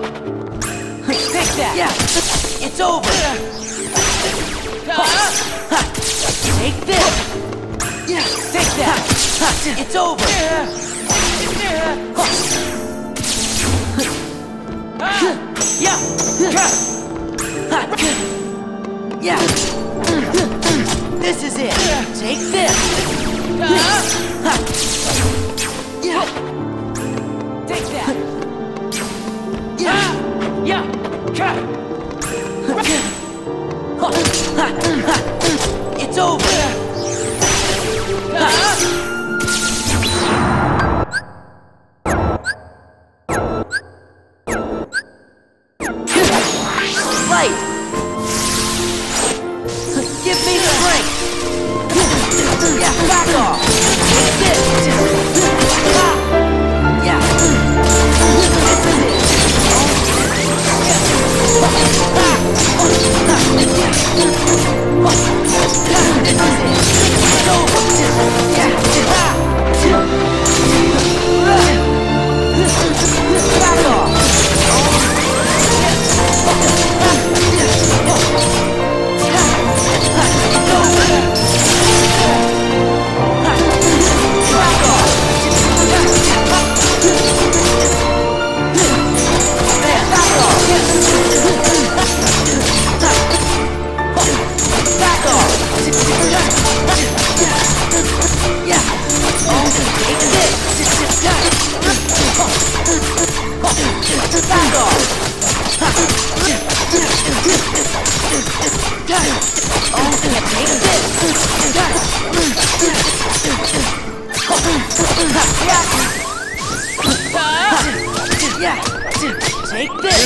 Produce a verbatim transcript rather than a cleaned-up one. Take that! Yeah. It's over! Uh, uh, Take this! Yeah. Take that! Uh, it's over! Uh, yeah! Yeah! Yeah! This is it! Take this! Uh, yeah. Take that. Yeah. Uh, yeah. It's over. Uh, Light. Give me the break. Yeah, back off! Take this! Yeah! This is it! This is it! Back off! It's over! Take this!